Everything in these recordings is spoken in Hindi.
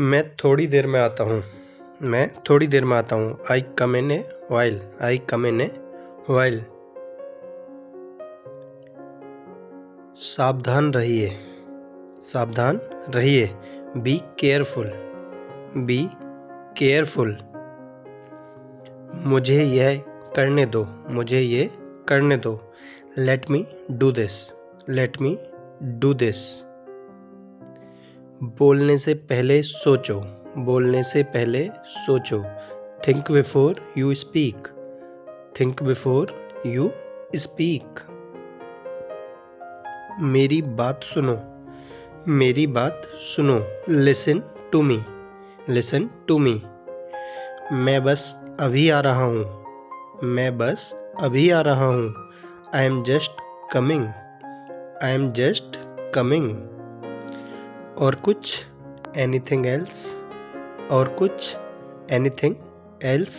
मैं थोड़ी देर में आता हूँ। I come in a while. सावधान रहिए। Be careful. मुझे ये करने दो। Let me do this. बोलने से पहले सोचो। Think before you speak. मेरी बात सुनो। Listen to me. मैं बस अभी आ रहा हूँ। I am just coming. और कुछ एनीथिंग एल्स।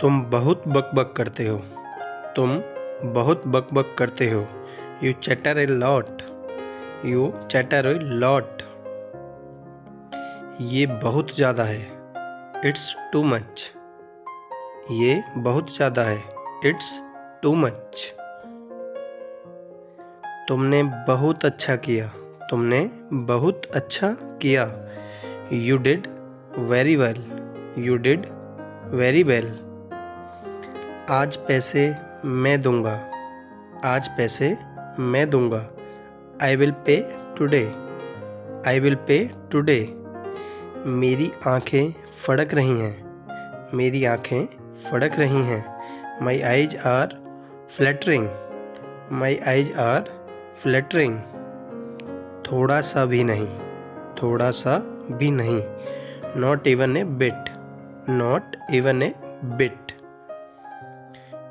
तुम बहुत बकबक करते हो। You chatter a lot. ये बहुत ज़्यादा है। It's too much. तुमने बहुत अच्छा किया। You did very well. आज पैसे मैं दूंगा। I will pay today. मेरी आंखें फड़क रही हैं। My eyes are fluttering. थोड़ा सा भी नहीं। Not even a bit.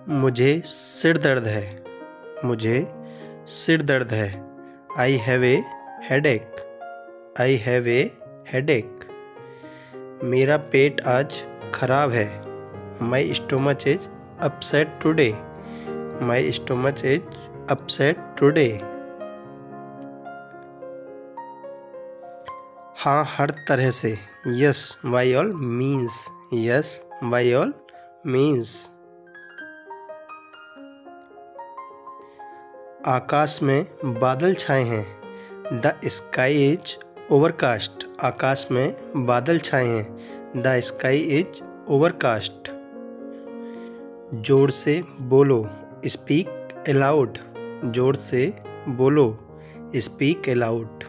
मुझे सिर दर्द है। I have a headache. मेरा पेट आज खराब है। My stomach is upset today. हाँ, हर तरह से। Yes by all means. आकाश में बादल छाए हैं। The sky is overcast. जोर से बोलो स्पीक अलाउड।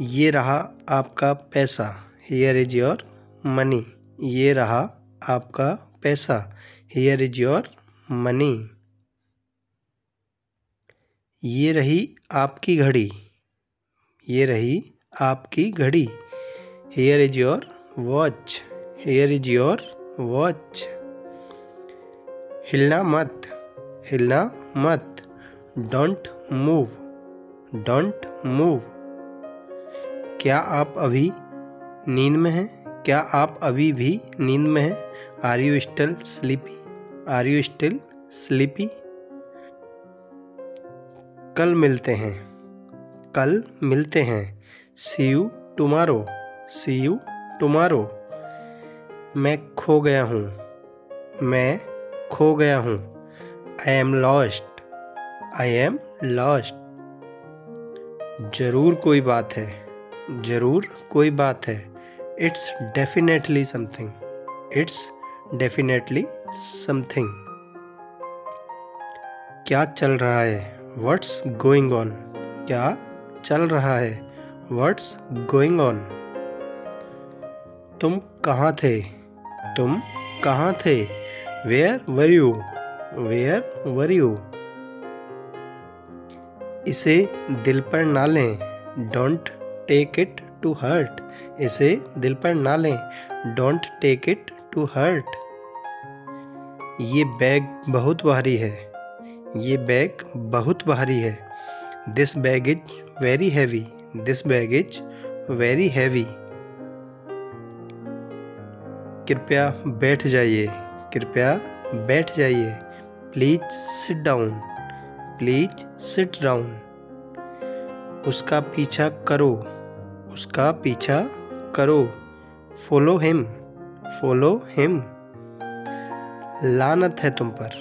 ये रहा आपका पैसा हियर इज योर मनी। ये रही आपकी घड़ी। Here is your watch. हिलना मत। Don't move. क्या आप अभी भी नींद में हैं? Are you still sleepy? कल मिलते हैं। See you tomorrow. मैं खो गया हूँ। I am lost. जरूर कोई बात है। It's definitely something. क्या चल रहा है? What's going on. तुम कहाँ थे? Where were you. इसे दिल पर ना लें। Don't take it to hurt. ये बैग बहुत भारी है। This bag is very heavy. कृपया बैठ जाइए। Please sit down. उसका पीछा करो उसका पीछा करो, फॉलो हिम, फॉलो हिम। लानत है तुम पर,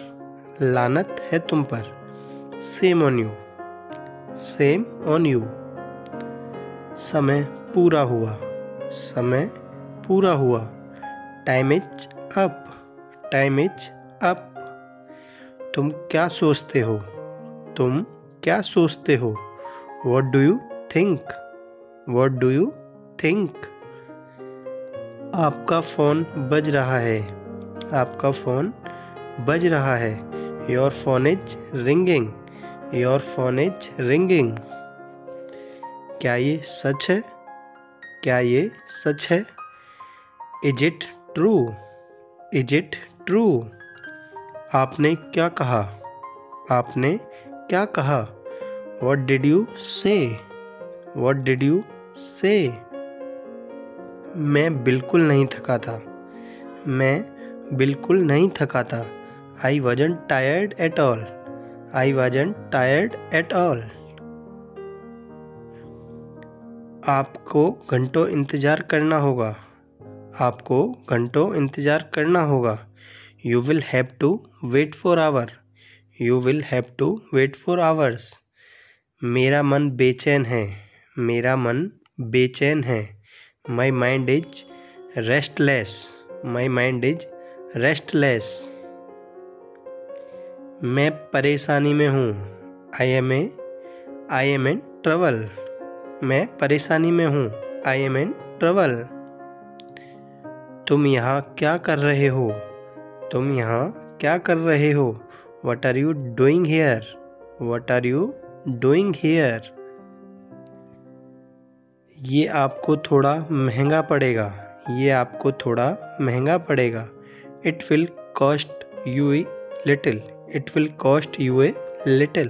लानत है तुम पर, shame on you, shame on you. समय पूरा हुआ, समय पूरा हुआ, time is up, time is up. तुम क्या सोचते हो, तुम क्या सोचते हो, what do you think, what do you think. आपका फ़ोन बज रहा है, आपका फ़ोन बज रहा है, your phone is ringing, your phone is ringing. क्या ये सच है, क्या ये सच है, is it true, is it true. आपने क्या कहा, आपने क्या कहा, what did you say, what did you say. मैं बिल्कुल नहीं थका था, मैं बिल्कुल नहीं थका था, I wasn't tired at all, I wasn't tired at all. आपको घंटों इंतज़ार करना होगा, आपको घंटों इंतज़ार करना होगा, you will have to wait for hour, you will have to wait for hours. मेरा मन बेचैन है, मेरा मन बेचैन है, my mind is restless, my mind is restless. मैं परेशानी में हूँ, आई एम इन ट्रबल, मैं परेशानी में हूँ, आई एम इन ट्रबल। तुम यहाँ क्या कर रहे हो, तुम यहाँ क्या कर रहे हो, what are you doing here, what are you doing here. ये आपको थोड़ा महंगा पड़ेगा, ये आपको थोड़ा महंगा पड़ेगा, it will cost you a little, it will cost you a little.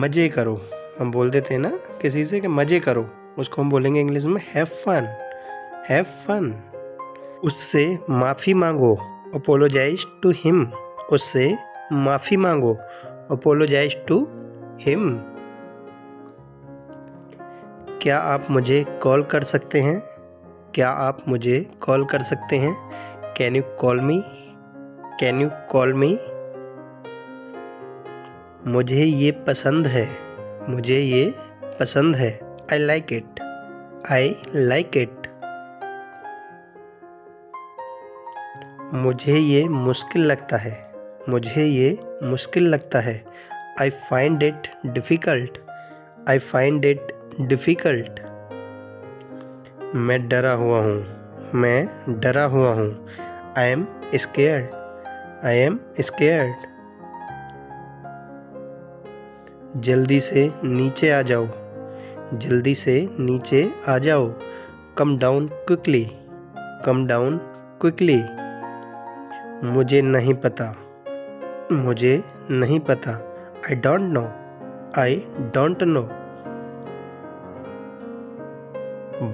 मज़े करो, हम बोल देते हैं ना किसी से कि मज़े करो, उसको हम बोलेंगे इंग्लिश में हैव फन, हैव फन। उससे माफ़ी मांगो, अपोलोजाइज टू हिम, उससे माफ़ी मांगो, अपोलोजाइज टू हिम। क्या आप मुझे कॉल कर सकते हैं, क्या आप मुझे कॉल कर सकते हैं, can you call me, can you call me. मुझे ये पसंद है, मुझे ये पसंद है, I like it, I like it. मुझे ये मुश्किल लगता है, मुझे ये मुश्किल लगता है, I find it difficult, I find it difficult. मैं डरा हुआ हूँ, मैं डरा हुआ हूँ, I am scared, I am scared. जल्दी से नीचे आ जाओ, जल्दी से नीचे आ जाओ, come down quickly, come down quickly. मुझे नहीं पता, मुझे नहीं पता, I don't know, I don't know.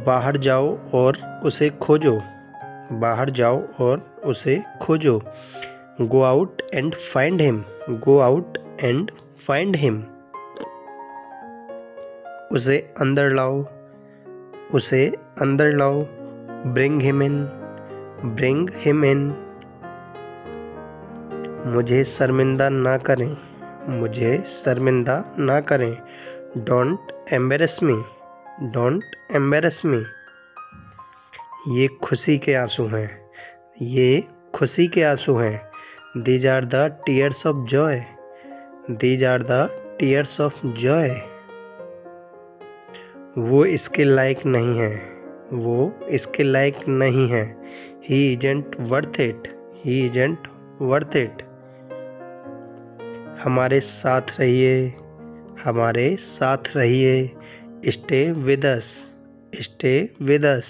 बाहर जाओ और उसे खोजो, बाहर जाओ और उसे खोजो, go out and find him, go out and find him. उसे अंदर लाओ, उसे अंदर लाओ, bring him in, bring him in. मुझे शर्मिंदा ना करें, मुझे शर्मिंदा ना करें, don't embarrass me, don't embarrass me. ये खुशी के आंसू हैं, ये खुशी के आंसू हैं, these are the tears of joy, these are the tears of joy. वो इसके लायक नहीं है, वो इसके लायक नहीं है, he isn't worth it, he isn't worth it. हमारे साथ रहिए, हमारे साथ रहिए, stay with us, stay with us.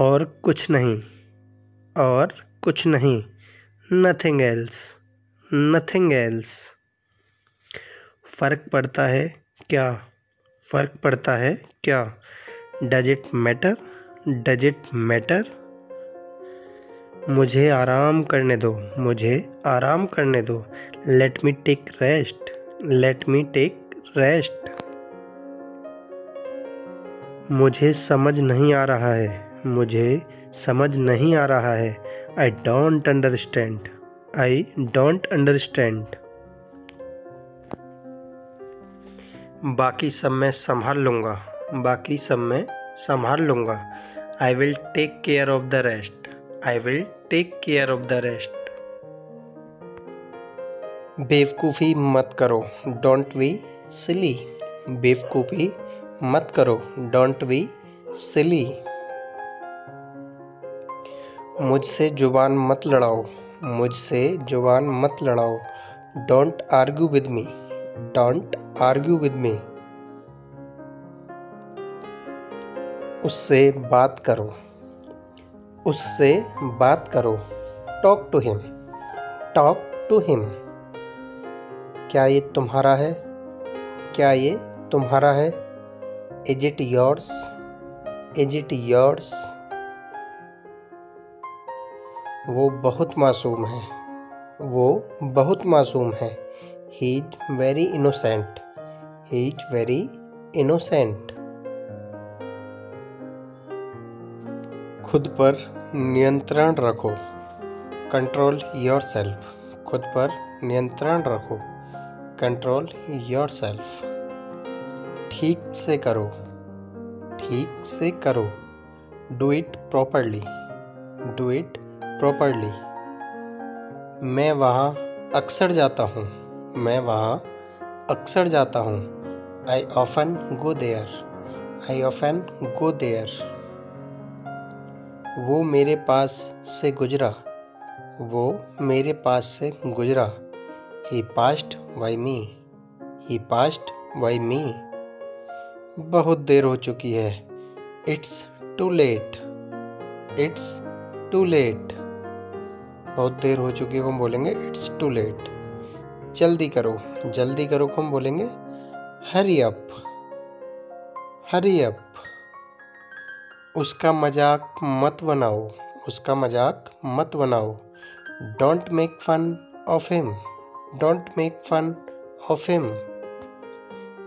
और कुछ नहीं, और कुछ नहीं, नथिंग एल्स, नथिंग एल्स। फ़र्क पड़ता है क्या, फ़र्क पड़ता है क्या, does it matter, does it matter. मुझे आराम करने दो, मुझे आराम करने दो, let me take rest, let me take rest. मुझे समझ नहीं आ रहा है, मुझे समझ नहीं आ रहा है। I don't understand, I don't understand. बाकी सब मैं संभाल लूँगा, बाकी सब मैं संभाल लूँगा। I will take care of the rest, I will take care of the rest. बेवकूफ़ी मत करो, डोंट बी सिली। बेवकूफ़ी मत करो, डोंट बी सिली। मुझसे जुबान मत लड़ाओ, मुझसे जुबान मत लड़ाओ। Don't argue with me, don't argue with me. उससे बात करो, उससे बात करो। Talk to him, talk to him. क्या ये तुम्हारा है, क्या ये तुम्हारा है। Is it yours, is it yours. वो बहुत मासूम है, वो बहुत मासूम है। He is very innocent, he is very innocent. खुद पर नियंत्रण रखो, कंट्रोल योरसेल्फ। खुद पर नियंत्रण रखो, कंट्रोल योरसेल्फ। ठीक से करो, ठीक से करो। Do it properly, do it properly. मैं वहाँ अक्सर जाता हूँ, मैं वहाँ अक्सर जाता हूँ। I often go there, I often go there. वो मेरे पास से गुजरा, वो मेरे पास से गुजरा। He passed by me, he passed by me. बहुत देर हो चुकी है। It's too late, it's too late. बहुत देर हो चुकी है को हम बोलेंगे इट्स टू लेट। जल्दी करो, जल्दी करो को हम बोलेंगे हरी अप, हरी अप। उसका मजाक मत बनाओ, उसका मजाक मत बनाओ। Don't make fun of him, don't make fun of him.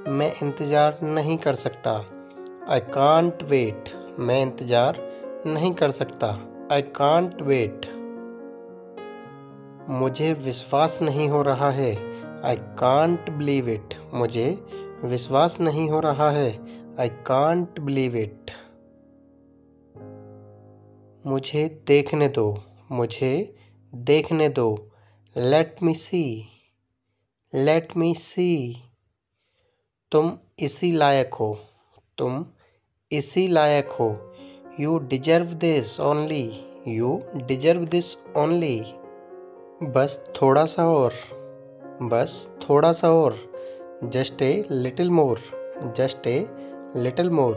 मैं इंतज़ार नहीं कर सकता। आई कांट वेट, मैं इंतज़ार नहीं कर सकता। I can't wait. मुझे विश्वास नहीं हो रहा है। आई कांट बिलीव इट, मुझे विश्वास नहीं हो रहा है। I can't believe it. मुझे देखने दो, मुझे देखने दो। Let me see, let me see. तुम इसी लायक हो, तुम इसी लायक हो। You deserve this only, you deserve this only. बस थोड़ा सा और, बस थोड़ा सा और। Just a little more, just a little more.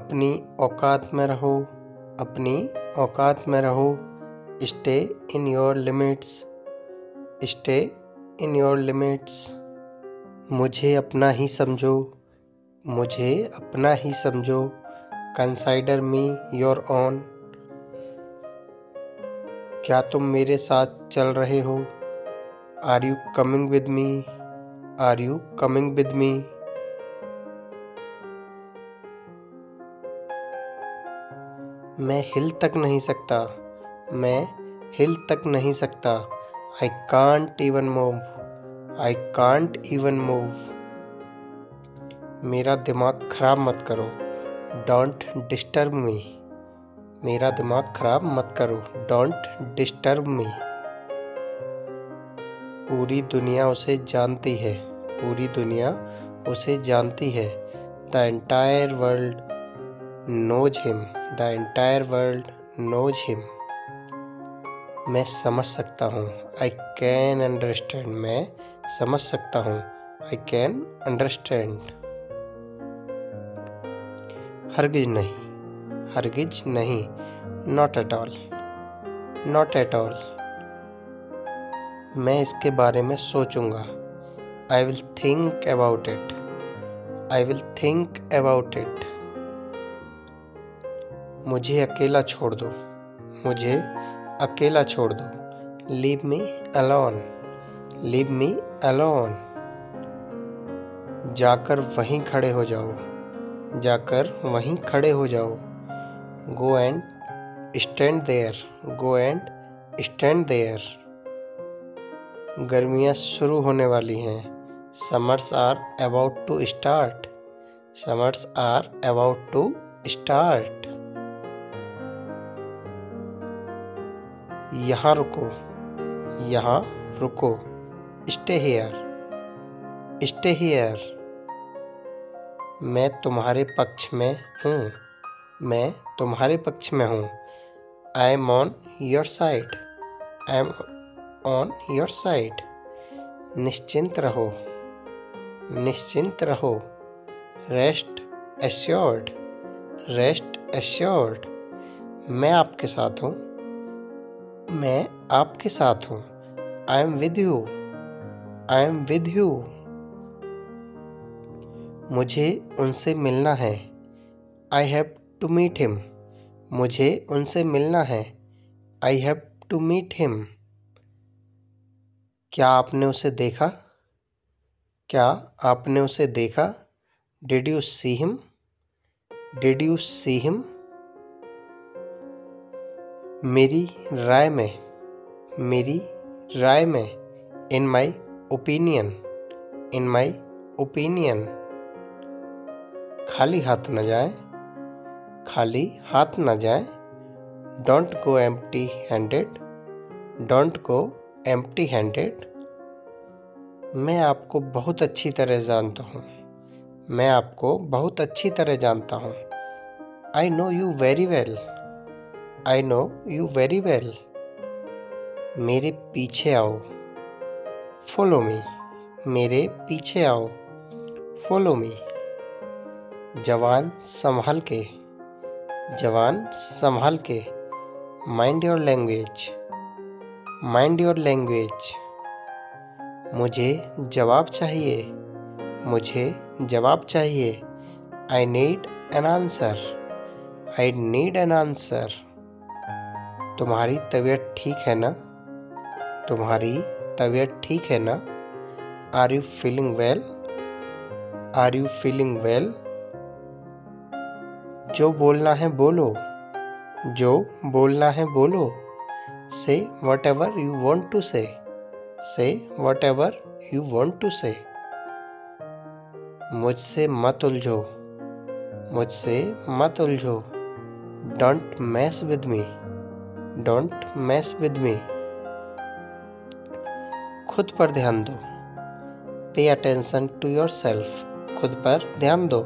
अपनी औकात में रहो, अपनी औकात में रहो। Stay in your limits, stay in your limits. मुझे अपना ही समझो, मुझे अपना ही समझो। Consider me your own. क्या तुम मेरे साथ चल रहे हो। Are you coming with me, are you coming with me. मैं हिल तक नहीं सकता, मैं हिल तक नहीं सकता। I can't even move, I can't even move. मेरा दिमाग खराब मत करो, डोंट डिस्टर्ब मी। मेरा दिमाग खराब मत करो, डोंट डिस्टर्ब मी। पूरी दुनिया उसे जानती है, पूरी दुनिया उसे जानती है। The entire world knows him, the entire world knows him. मैं समझ सकता हूँ, आई कैन अंडरस्टैंड। मैं समझ सकता हूँ, आई कैन अंडरस्टैंड। हरगिज नहीं, हरगिज नहीं। Not at all, not at all. मैं इसके बारे में सोचूंगा। I will think about it, I will think about it. मुझे अकेला छोड़ दो, मुझे अकेला छोड़ दो। Leave me alone, leave me alone. जाकर वहीं खड़े हो जाओ, जाकर वहीं खड़े हो जाओ। Go and stand there, go and stand there. गर्मियाँ शुरू होने वाली हैं। Summers are about to start, summers are about to start. यहाँ रुको, यहाँ रुको। Stay here, stay here. मैं तुम्हारे पक्ष में हूँ, मैं तुम्हारे पक्ष में हूँ। I am on your side, I am on your side. निश्चिंत रहो, निश्चिंत रहो। Rest assured, rest assured. मैं आपके साथ हूँ, मैं आपके साथ हूँ। I am with you, I am with you. मुझे उनसे मिलना है। I have to meet him, मुझे उनसे मिलना है। I have to meet him. क्या आपने उसे देखा, क्या आपने उसे देखा? Did you see him, did you see him. मेरी राय में, मेरी राय में। In my opinion, in my opinion. खाली हाथ न जाए, खाली हाथ न जाए। Don't go empty handed, don't go empty handed. मैं आपको बहुत अच्छी तरह जानता हूँ, मैं आपको बहुत अच्छी तरह जानता हूँ। I know you very well, I know you very well. मेरे पीछे आओ, फॉलो मी, मेरे पीछे आओ, फॉलो मी। जवान संभाल के, जवान संभाल के। Mind your language, mind your language. मुझे जवाब चाहिए, मुझे जवाब चाहिए। I need an answer, I need an answer. तुम्हारी तबीयत ठीक है ना, तुम्हारी तबीयत ठीक है ना? Are you feeling well, are you feeling well. जो बोलना है बोलो, जो बोलना है बोलो। Say whatever you want to say, say whatever you want to say। मुझसे मत उलझो, मुझसे मत उलझो। Don't mess with me, don't mess with me। खुद पर ध्यान दो, pay attention to yourself। खुद पर ध्यान दो,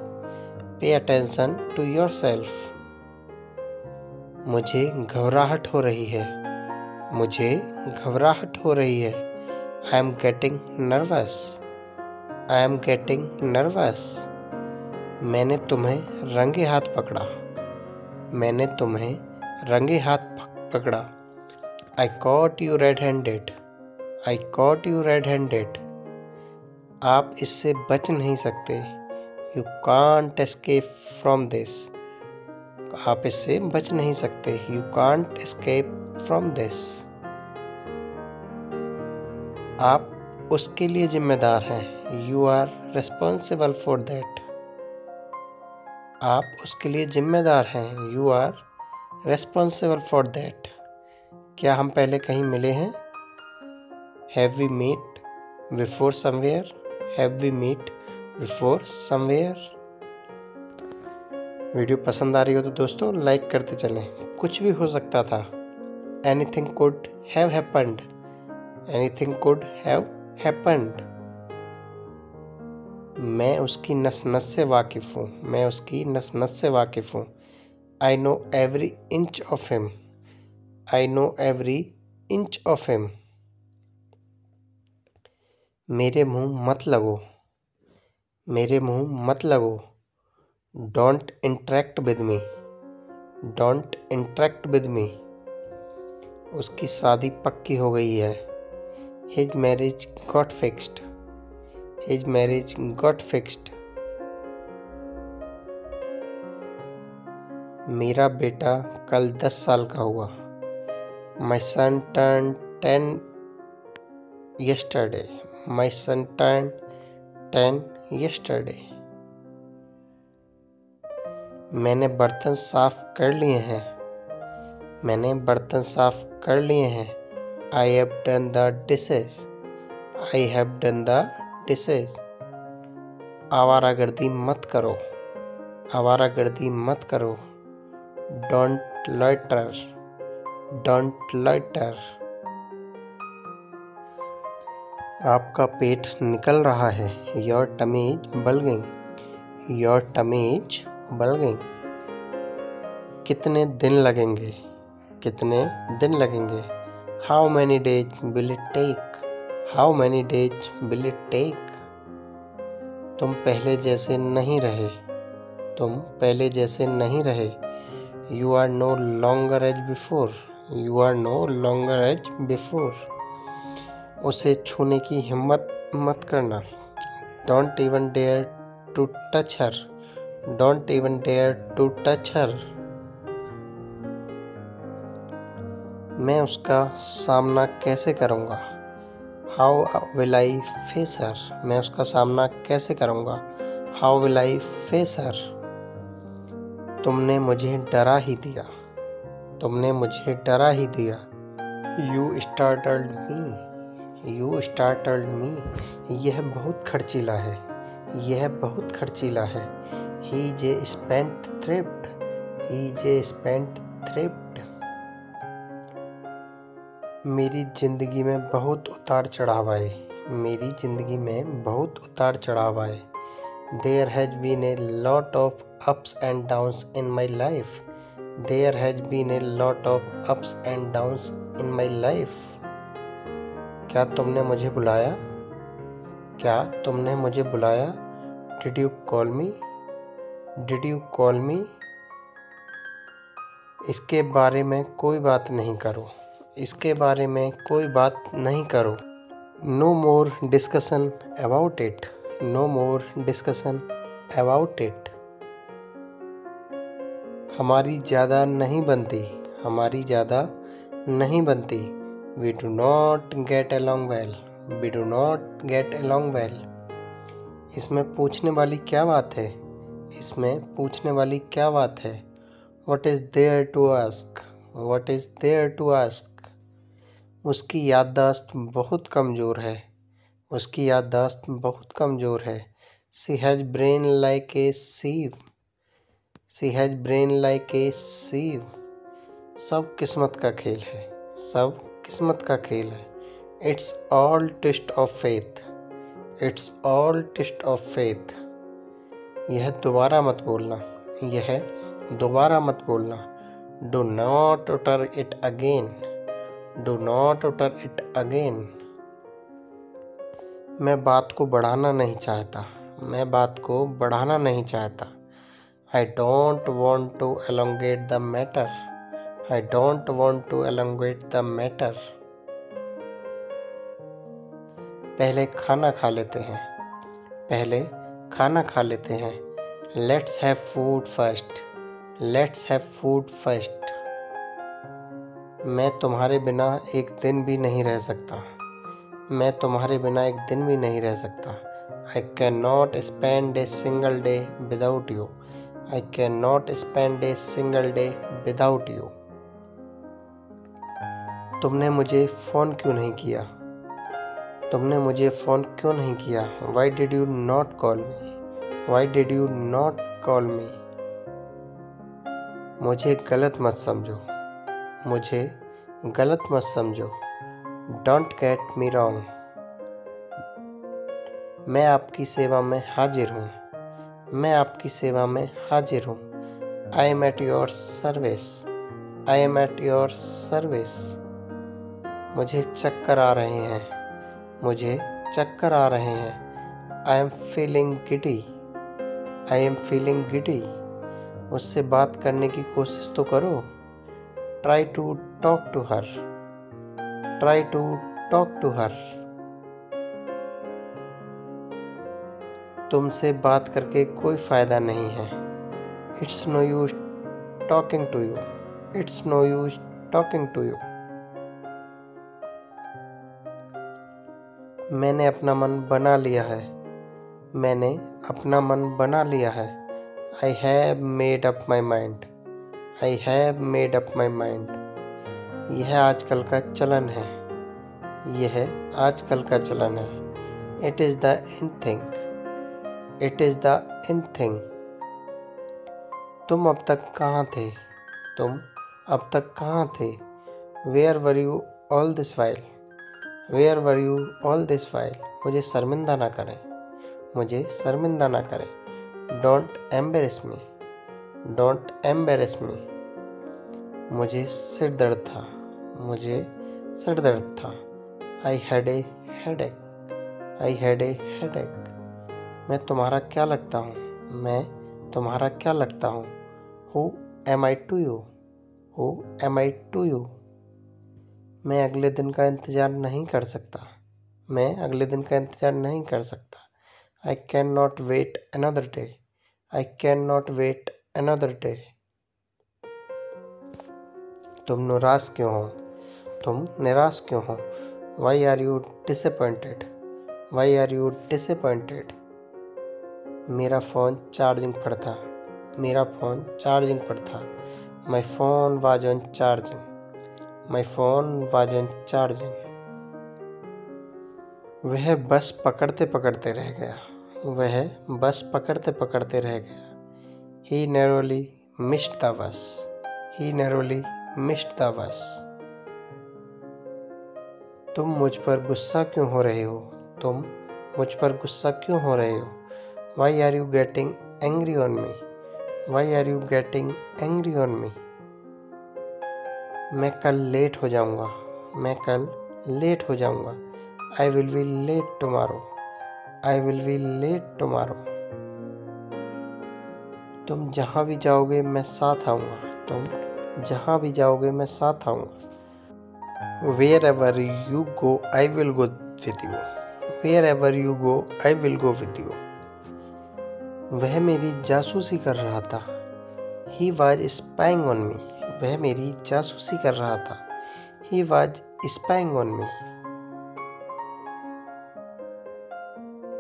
pay attention to yourself। मुझे घबराहट हो रही है, मुझे घबराहट हो रही है। I am getting nervous, I am getting nervous. मैंने तुम्हें रंगे हाथ पकड़ा, मैंने तुम्हें रंगे हाथ पकड़ा। I caught you red handed, I caught you red handed. आप इससे बच नहीं सकते, you can't escape from this. आप इससे बच नहीं सकते, you can't escape from this. आप उसके लिए जिम्मेदार हैं, you are responsible for that. आप उसके लिए जिम्मेदार हैं, you are responsible for that. क्या हम पहले कहीं मिले हैं? Have we meet before somewhere, have we meet before somewhere. Video पसंद आ रही हो तो दोस्तों लाइक करते चलें। कुछ भी हो सकता था, anything could have happened, anything could have happened। मैं उसकी नस नस से वाकिफ़ हूँ, मैं उसकी नस नस से वाकिफ़ हूँ। I know every inch of him, I know every inch of him। मेरे मुँह मत लगो, मेरे मुँह मत लगो। Don't interact with me, don't interact with me। उसकी शादी पक्की हो गई है। His marriage got fixed, his marriage got fixed। मेरा बेटा कल 10 साल का हुआ। My son turned 10 yesterday, my son turned 10 yesterday। मैंने बर्तन साफ़ कर लिए हैं। मैंने बर्तन साफ़ कर लिए हैं। I have done the dishes. I have done the dishes. आवारागर्दी मत करो। आवारागर्दी मत करो। Don't loiter. Don't loiter. आपका पेट निकल रहा है। Your tummy is bulging. Your tummy is bulging. कितने दिन लगेंगे। कितने दिन लगेंगे। How many days will it take. How many days will it take. तुम पहले जैसे नहीं रहे। तुम पहले जैसे नहीं रहे। You are no longer as before. You are no longer as before. उसे छूने की हिम्मत मत करना। Don't even dare to touch her. Don't even dare to touch her. मैं उसका सामना कैसे करूँगा। How will I face her. मैं उसका सामना कैसे करूँगा। How will I face her. तुमने मुझे डरा ही दिया। तुमने मुझे डरा ही दिया। You startled me. You startled me. यह बहुत खर्चीला है। यह बहुत खर्चीला है। He is a spent thrift. He is a spent thrift. मेरी ज़िंदगी में बहुत उतार चढ़ाव आए। मेरी ज़िंदगी में बहुत उतार चढ़ाव आए। There has been a lot of ups and downs in my life. There has been a lot of ups and downs in my life. क्या तुमने मुझे बुलाया। क्या तुमने मुझे बुलाया। Did you call me. Did you call me. इसके बारे में कोई बात नहीं करो। इसके बारे में कोई बात नहीं करो। No more discussion about it. No more discussion about it. हमारी ज़्यादा नहीं बनती। हमारी ज़्यादा नहीं बनती। We do not get along well. We do not get along well. इसमें पूछने वाली क्या बात है। इसमें पूछने वाली क्या बात है। What is there to ask. What is there to ask. उसकी याददाश्त बहुत कमज़ोर है। उसकी याददाश्त बहुत कमज़ोर है। She has brain like a sieve. She has brain like a sieve. सब किस्मत का खेल है। सब किस्मत का खेल है। It's all test of faith. It's all test of faith. यह दोबारा मत बोलना। यह दोबारा मत बोलना। Do not utter it again. Do not utter it again. मैं बात को बढ़ाना नहीं चाहता। मैं बात को बढ़ाना नहीं चाहता। I don't want to elongate the matter. I don't want to elongate the matter. पहले खाना खा लेते हैं। पहले खाना खा लेते हैं। Let's have food first. Let's have food first. मैं तुम्हारे बिना एक दिन भी नहीं रह सकता। मैं तुम्हारे बिना एक दिन भी नहीं रह सकता। I cannot spend a single day without you. I cannot spend a single day without you. तुमने मुझे फ़ोन क्यों नहीं किया। तुमने मुझे फ़ोन क्यों नहीं किया। Why did you not call me. Why did you not call me. मुझे गलत मत समझो। मुझे गलत मत समझो। Don't get me wrong. मैं आपकी सेवा में हाजिर हूँ। मैं आपकी सेवा में हाजिर हूँ। I am at your service. I am at your service. मुझे चक्कर आ रहे हैं। मुझे चक्कर आ रहे हैं। I am feeling giddy. I am feeling giddy. उससे बात करने की कोशिश तो करो। Try to talk to her. Try to talk to her. तुमसे बात करके कोई फ़ायदा नहीं है। It's no use talking to you. It's no use talking to you. मैंने अपना मन बना लिया है। मैंने अपना मन बना लिया है। I have made up my mind. I have made up my mind. यह आजकल का चलन है. यह आजकल का चलन है. It is the in thing. It is the in thing. तुम अब तक कहाँ थे? तुम अब तक कहाँ थे? Where were you all this while? Where were you all this while? मुझे शर्मिंदा ना करें. मुझे शर्मिंदा ना करें. Don't embarrass me. Don't embarrass me. मुझे सिर दर्द था. मुझे सिर दर्द था. I had a headache. I had a headache. मैं तुम्हारा क्या लगता हूँ? मैं तुम्हारा क्या लगता हूँ? Who am I to you? Who am I to you? मैं अगले दिन का इंतज़ार नहीं कर सकता. मैं अगले दिन का इंतज़ार नहीं कर सकता. I cannot wait another day. I cannot wait another day. तुम निराश क्यों हो? तुम निराश क्यों हो? Why are you disappointed? Why are you disappointed? मेरा फ़ोन चार्जिंग पर था. मेरा फ़ोन चार्जिंग पर था. My phone was on charging. My phone was on charging. वह बस पकड़ते पकड़ते रह गया. वह बस पकड़ते पकड़ते रह गया. He narrowly missed the bus. He narrowly missed the bus. तुम मुझ पर गुस्सा क्यों हो रहे हो? तुम मुझ पर गुस्सा क्यों हो रहे हो? Why are you getting angry on me? Why are you getting angry on me? मैं कल लेट हो जाऊंगा. मैं कल लेट हो जाऊंगा. I will be late tomorrow. I will be late tomorrow. तुम जहाँ भी जाओगे मैं साथ आऊँगा. तुम जहाँ भी जाओगे मैं साथ आऊँगा. Wherever you go, I will go with you. Wherever you go, I will go with you. वह मेरी जासूसी कर रहा था. He was spying on me. वह मेरी जासूसी कर रहा था. He was spying on me.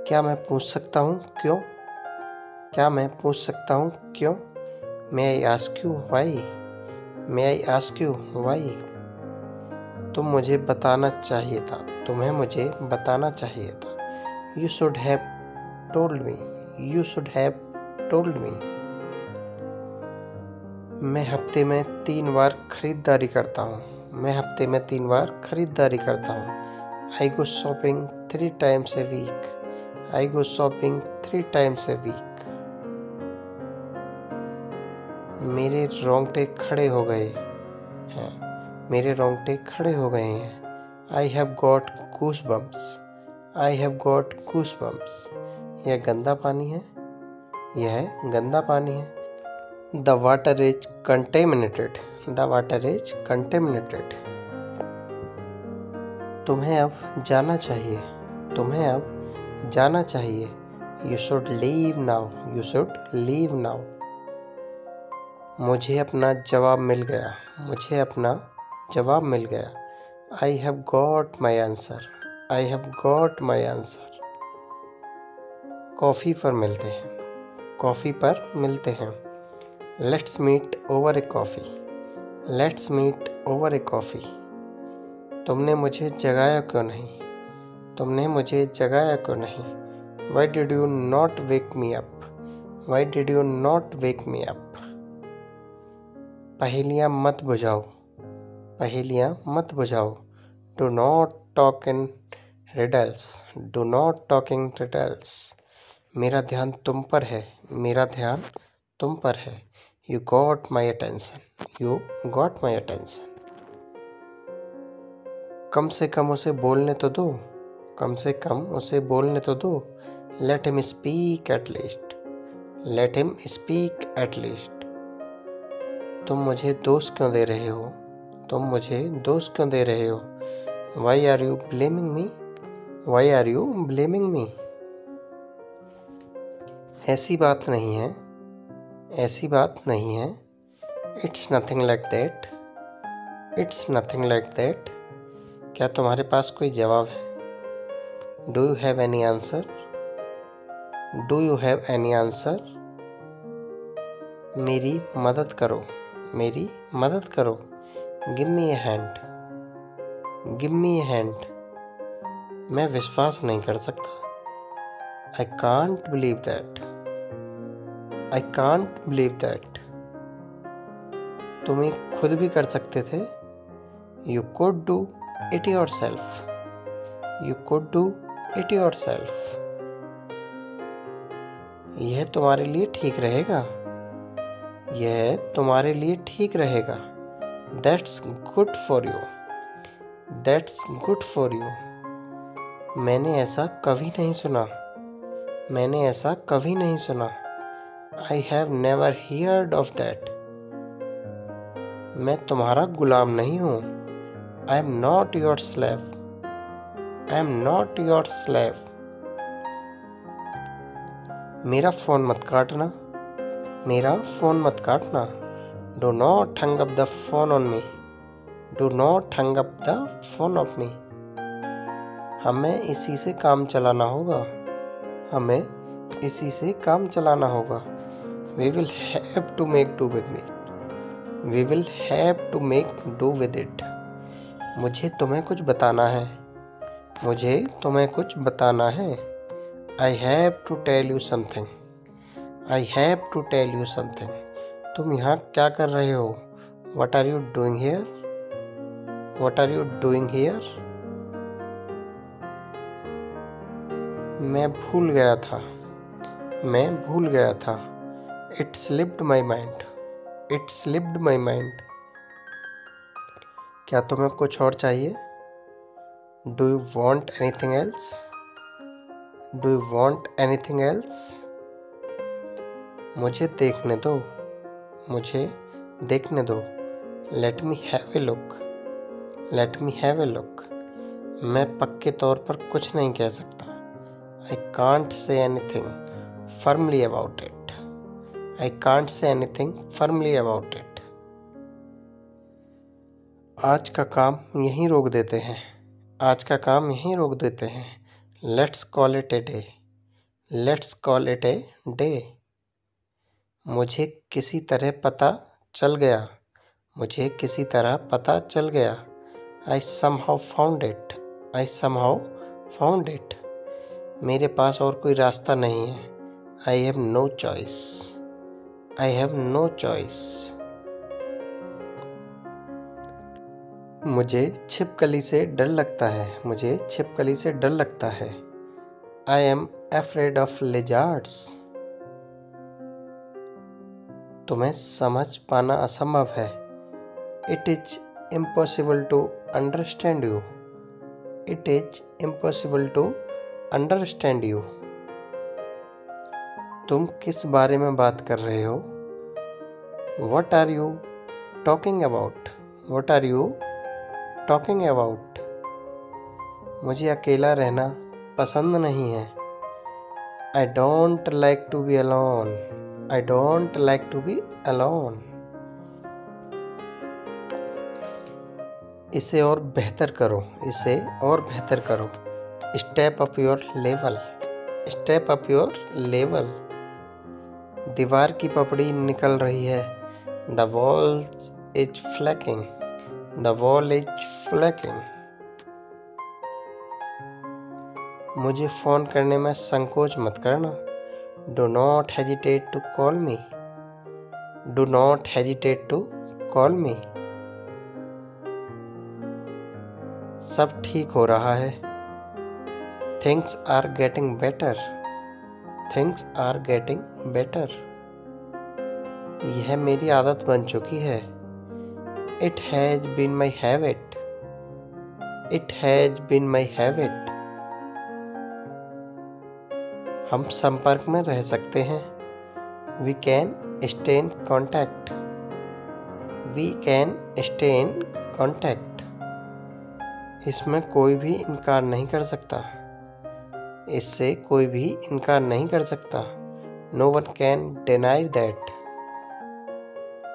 क्या मैं पूछ सकता हूँ क्यों? क्या मैं पूछ सकता हूँ क्यों? May I ask you why? May I ask you why? तुम मुझे बताना चाहिए था. तुम्हें मुझे बताना चाहिए था. You should have told me. You should have told me. मैं हफ्ते में 3 बार खरीदारी करता हूँ. मैं हफ्ते में 3 बार खरीदारी करता हूँ. I go shopping 3 times a week. I go shopping 3 times a week. मेरे रोंगटे खड़े हो गए हैं. मेरे रोंगटे खड़े हो गए हैं. I have got goosebumps. I have got goosebumps. यह गंदा पानी है. यह गंदा पानी है. The water is contaminated. The water is contaminated. तुम्हें अब जाना चाहिए. तुम्हें अब जाना चाहिए. You should leave now. You should leave now. मुझे अपना जवाब मिल गया. मुझे अपना जवाब मिल गया. I have got my answer. I have got my answer. Coffee पर मिलते हैं. कॉफ़ी पर मिलते हैं. Let's meet over a coffee. Let's meet over a coffee. तुमने मुझे जगाया क्यों नहीं? तुमने मुझे जगाया क्यों नहीं? Why did you not wake me up? Why did you not wake me up? पहेलियाँ मत बुझाओ. पहेलियाँ मत बुझाओ. Do not talk in riddles. Do not talk in riddles. मेरा ध्यान तुम पर है. मेरा ध्यान तुम पर है. You got my attention. You got my attention. कम से कम उसे बोलने तो दो. कम से कम उसे बोलने तो दो. Let him speak at least. Let him speak at least. तुम मुझे दोष क्यों दे रहे हो? तुम मुझे दोष क्यों दे रहे हो? Why are you blaming me? Why are you blaming me? ऐसी बात नहीं है. ऐसी बात नहीं है. It's nothing like that. It's nothing like that. क्या तुम्हारे पास कोई जवाब है? Do you have any answer? Do you have any answer? मेरी मदद करो, मेरी मदद करो। Give me a hand, give me a hand. मैं विश्वास नहीं कर सकता। I can't believe that, I can't believe that. तुम ये खुद भी कर सकते थे। You could do it yourself, you could do it yourself. यह तुम्हारे लिए ठीक रहेगा, यह तुम्हारे लिए ठीक रहेगा। That's good for you, that's good for you. मैंने ऐसा कभी नहीं सुना, मैंने ऐसा कभी नहीं सुना। I have never heard of that. मैं तुम्हारा गुलाम नहीं हूँ। I am not your slave, I am not your slave. मेरा फ़ोन मत काटना, मेरा फ़ोन मत काटना। Do not hang up the phone on me, do not hang up the phone off me. हमें इसी से काम चलाना होगा, हमें इसी से काम चलाना होगा। We will have to make do with me, we will have to make do with it. मुझे तुम्हें कुछ बताना है, मुझे तुम्हें कुछ बताना है। I have to tell you something, I have to tell you something. तुम यहाँ क्या कर रहे हो? What are you doing here, what are you doing here. मैं भूल गया था, मैं भूल गया था। It slipped my mind, it slipped my mind. क्या तुम्हें कुछ और चाहिए? Do you want anything else, do you want anything else. मुझे देखने दो, मुझे देखने दो। Let me have a look, let me have a look. मैं पक्के तौर पर कुछ नहीं कह सकता। I can't say anything firmly about it, I can't say anything firmly about it. आज का काम यहीं रोक देते हैं, आज का काम यहीं रोक देते हैं। Let's call it a day, let's call it a day. मुझे किसी तरह पता चल गया, मुझे किसी तरह पता चल गया। I somehow found it, I somehow found it. मेरे पास और कोई रास्ता नहीं है। I have no choice, I have no choice. मुझे छिपकली से डर लगता है, मुझे छिपकली से डर लगता है। I am afraid of lizards. तुम्हें समझ पाना असंभव है। It is impossible to understand you, it is impossible to understand you. तुम किस बारे में बात कर रहे हो? What are you talking about, what are you talking about. मुझे अकेला रहना पसंद नहीं है। I don't like to be alone, I don't like to be alone. इसे और बेहतर करो, इसे और बेहतर करो। Step up your level, step up your level. दीवार की पपड़ी निकल रही है। The wall is flaking, the wall is flaking. मुझे फ़ोन करने में संकोच मत करना। Do not hesitate to call me, do not hesitate to call me. सब ठीक हो रहा है। Things are getting better, things are getting better. यह मेरी आदत बन चुकी है। It has been my habit, it has been my habit. हम संपर्क में रह सकते हैं। We can stay in contact, we can stay in contact. इसमें कोई भी इनकार नहीं कर सकता, इससे कोई भी इनकार नहीं कर सकता। No one can deny that.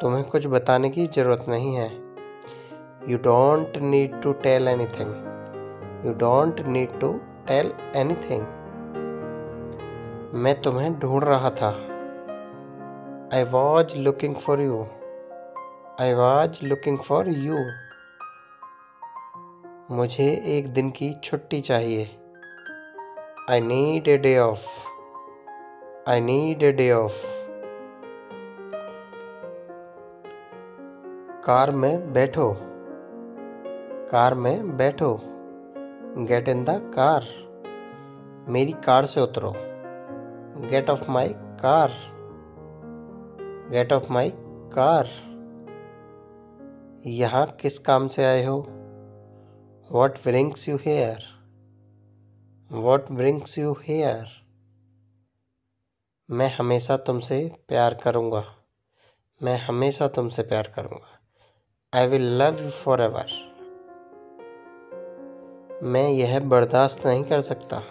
तुम्हें कुछ बताने की ज़रूरत नहीं है। You don't need to tell anything, you don't need to tell anything. मैं तुम्हें ढूंढ रहा था, I was looking for you. I was looking for you. मुझे एक दिन की छुट्टी चाहिए. I need a day off. I need a day off. Car में बैठो. कार में बैठो. Get in the car. मेरी कार से उतरो. Get off my car. Get off my car. यहाँ किस काम से आए हो? What brings you here? What brings you here? मैं हमेशा तुमसे प्यार करूँगा. मैं हमेशा तुमसे प्यार करूँगा. I will love you forever. मैं यह बर्दाश्त नहीं कर सकता.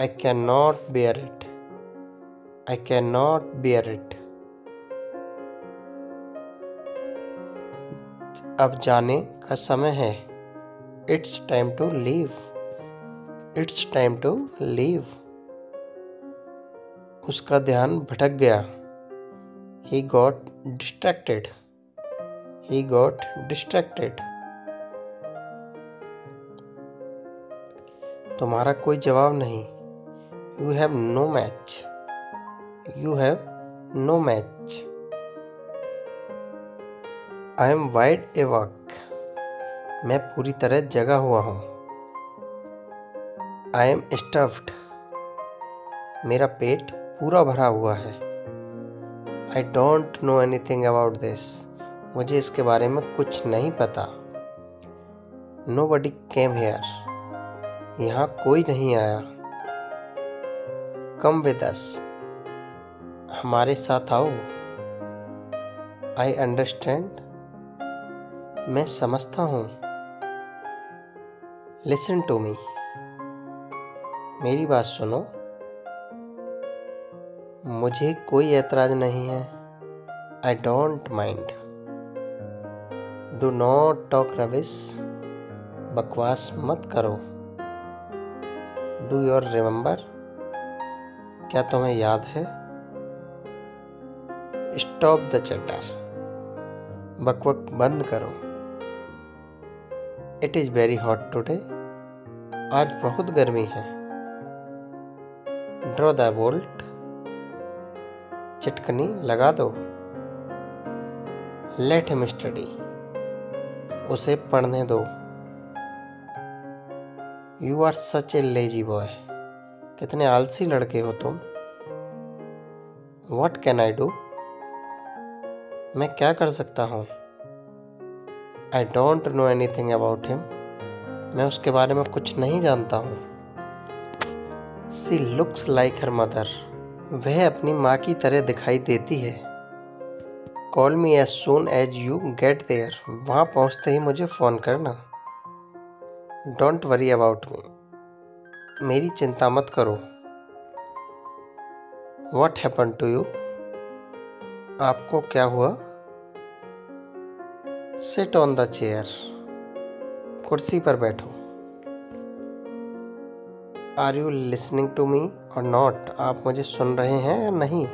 I cannot bear it. I cannot bear it. अब जाने का समय है. It's time to leave. It's time to leave. उसका ध्यान भटक गया. He got distracted. He got distracted. तुम्हारा कोई जवाब नहीं. You have no match. You have no match. I am wide awake. मैं पूरी तरह जगा हुआ हूँ. I am stuffed. मेरा पेट पूरा भरा हुआ है. I don't know anything about this. मुझे इसके बारे में कुछ नहीं पता. Nobody came here. यहाँ कोई नहीं आया. Come with us. हमारे साथ आओ. I understand. मैं समझता हूँ. Listen to me. मेरी बात सुनो. मुझे कोई ऐतराज नहीं है. I don't mind. Do not talk rubbish. बकवास मत करो. Do you remember? क्या तुम्हें याद है? Stop the chatter. बकवास बंद करो. It is very hot today. आज बहुत गर्मी है. Draw the bolt. चटकनी लगा दो. Let him study. उसे पढ़ने दो. You are such a lazy boy. कितने आलसी लड़के हो तुम. What can I do? मैं क्या कर सकता हूँ. I don't know anything about him. मैं उसके बारे में कुछ नहीं जानता हूँ. She looks like her mother. वह अपनी माँ की तरह दिखाई देती है. Call me as soon as you get there. वहाँ पहुँचते ही मुझे फ़ोन करना. Don't worry about me. मेरी चिंता मत करो. What happened to you? आपको क्या हुआ? Sit on the chair. कुर्सी पर बैठो. Are you listening to me or not? आप मुझे सुन रहे हैं या नहीं?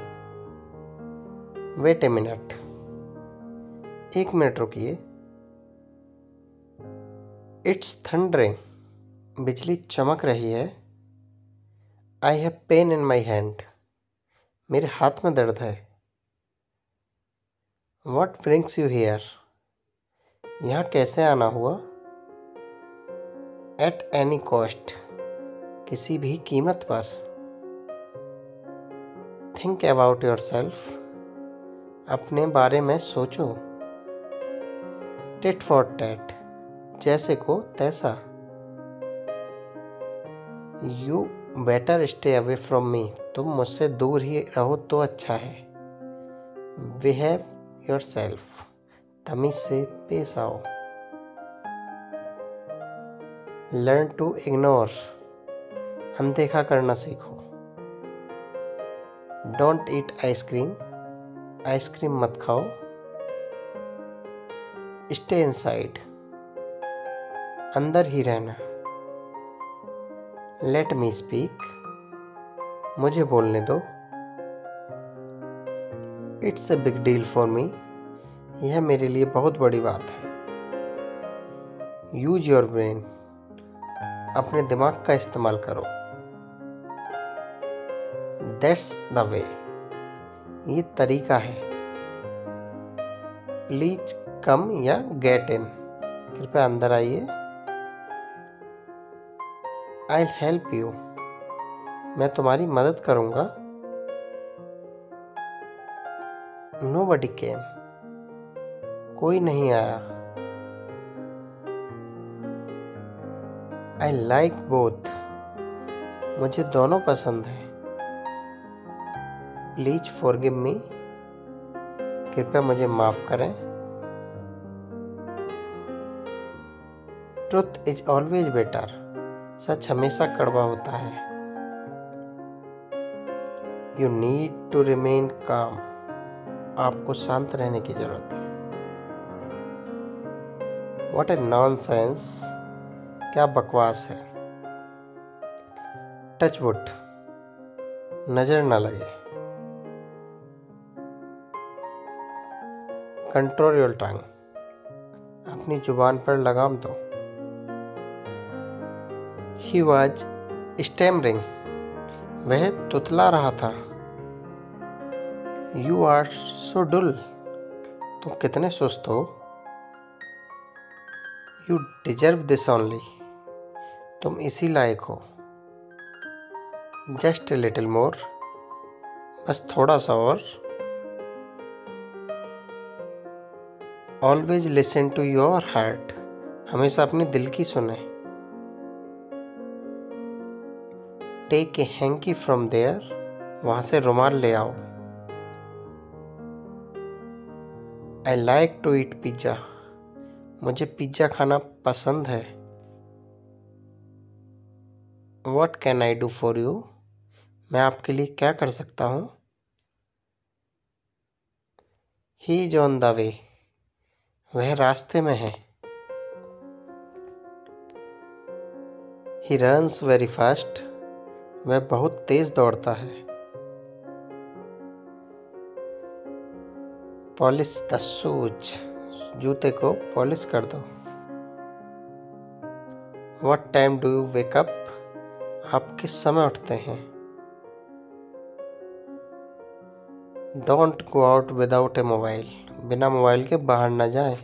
Wait a minute. एक मिनट रुकिए. It's thundering. बिजली चमक रही है. I have pain in my hand. मेरे हाथ में दर्द है. What brings you here? यहाँ कैसे आना हुआ? At any cost. किसी भी कीमत पर. Think about yourself. अपने बारे में सोचो. Tit for tat. जैसे को तैसा. You better stay away from me. तुम मुझसे दूर ही रहो तो अच्छा है. Behave yourself. तमीज से पेश आओ. Learn to ignore. अनदेखा करना सीखो. Don't eat ice cream. Ice cream मत खाओ. Stay inside. अंदर ही रहना. Let me speak. मुझे बोलने दो. It's a big deal for me, यह मेरे लिए बहुत बड़ी बात है। यूज योर ब्रेन, अपने दिमाग का इस्तेमाल करो। दैट्स द वे, ये तरीका है। प्लीज कम या गेट इन, कृपया अंदर आइए। आई विल हेल्प यू, मैं तुम्हारी मदद करूंगा। नोबडी केम, कोई नहीं आया। आई लाइक बोथ, मुझे दोनों पसंद है। प्लीज फॉरगिव मी, कृपया मुझे माफ करें। ट्रुथ इज ऑलवेज बेटर, सच हमेशा कड़वा होता है। यू नीड टू रिमेन काम, आपको शांत रहने की जरूरत है। व्हाट ए नॉनसेंस, क्या बकवास है। टच वुड, नजर ना लगे। कंट्रोल योर टंग, अपनी जुबान पर लगाम दो। ही वाज स्टैमरिंग, वह तुतला रहा था। यू आर सो डुल, तुम कितने सुस्त हो। यू डिजर्व दिस ओनली, तुम इसी लायक हो। जस्ट ए लिटिल मोर, बस थोड़ा सा और। Always listen to your heart, हमेशा अपने दिल की सुने। Take a hanky from there, वहाँ से रुमाल ले आओ। I like to eat pizza, मुझे पिज्जा खाना पसंद है। What can I do for you, मैं आपके लिए क्या कर सकता हूँ। He is on the way, वह रास्ते में है। ही रन्स वेरी फास्ट, वह बहुत तेज दौड़ता है। पॉलिश द शूज, जूते को पॉलिश कर दो। What time do you wake up, आप किस समय उठते हैं। Don't go out without a mobile, बिना मोबाइल के बाहर ना जाए।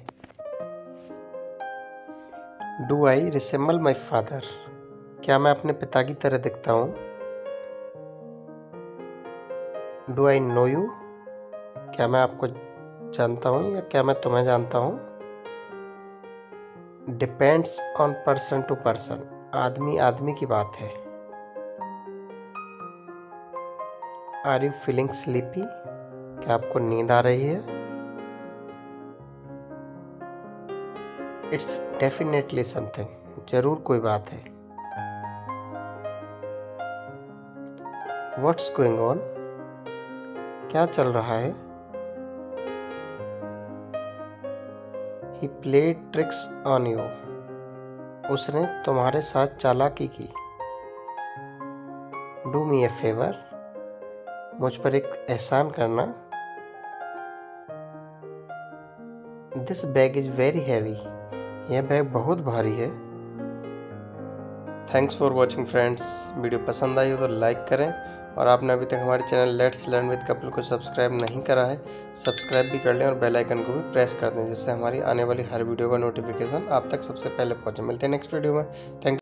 Do I resemble my father, क्या मैं अपने पिता की तरह दिखता हूँ। डू आई नो यू, क्या मैं आपको जानता हूँ या क्या मैं तुम्हें जानता हूँ। Depends on person to person, आदमी आदमी की बात है। आर यू फीलिंग स्लीपी, क्या आपको नींद आ रही है। इट्स डेफिनेटली समथिंग, जरूर कोई बात है। व्हाट्स गोइंग ऑन, क्या चल रहा है। He played tricks on you, उसने तुम्हारे साथ चालाकी की। Do me a favor, मुझ पर एक एहसान करना। This bag is very heavy, यह बैग बहुत भारी है। Thanks for watching friends, video पसंद आई हो तो लाइक करें, और आपने अभी तक हमारे channel let's learn with Kapil को सब्सक्राइब नहीं करा है, सब्सक्राइब भी कर लें और बेल आइकन को भी प्रेस कर दें, जिससे हमारी आने वाली हर वीडियो का नोटिफिकेशन आप तक सबसे पहले पहुंचे। मिलते हैं नेक्स्ट वीडियो में। थैंक